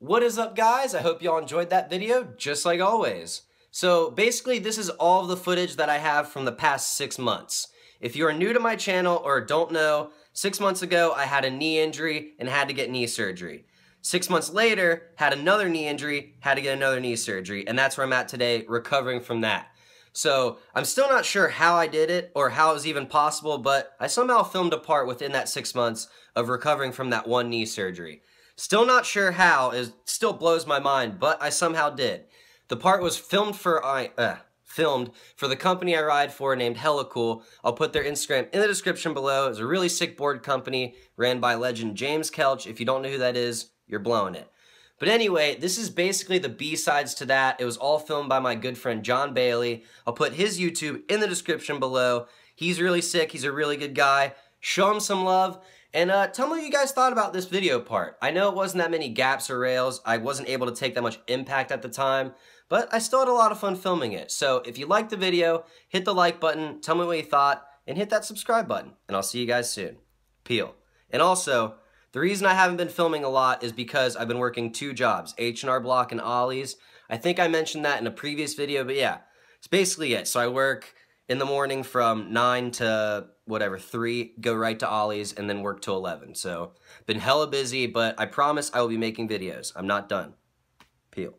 What is up, guys? I hope y'all enjoyed that video, just like always. So basically, this is all of the footage that I have from the past 6 months. If you are new to my channel or don't know, 6 months ago, I had a knee injury and had to get knee surgery. 6 months later, had another knee injury, had to get another knee surgery, and that's where I'm at today, recovering from that. So I'm still not sure how I did it or how it was even possible, but I somehow filmed a part within that 6 months of recovering from that one knee surgery. Still not sure how, it still blows my mind, but I somehow did. The part was filmed for the company I ride for named Hella Cool. I'll put their Instagram in the description below. It's a really sick board company ran by legend James Kelch. If you don't know who that is, you're blowing it. But anyway, this is basically the B-sides to that. It was all filmed by my good friend John Bailey. I'll put his YouTube in the description below. He's really sick. He's a really good guy. Show him some love. And tell me what you guys thought about this video part. I know it wasn't that many gaps or rails. I wasn't able to take that much impact at the time, but I still had a lot of fun filming it. So if you liked the video, hit the like button, tell me what you thought, and hit that subscribe button. And I'll see you guys soon. Peel. And also, the reason I haven't been filming a lot is because I've been working 2 jobs, H&R Block and Ollie's. I think I mentioned that in a previous video, but yeah, it's basically it. So I work in the morning from 9 to whatever, 3, go right to Ollie's, and then work till 11. So, been hella busy, but I promise I will be making videos. I'm not done. Peel.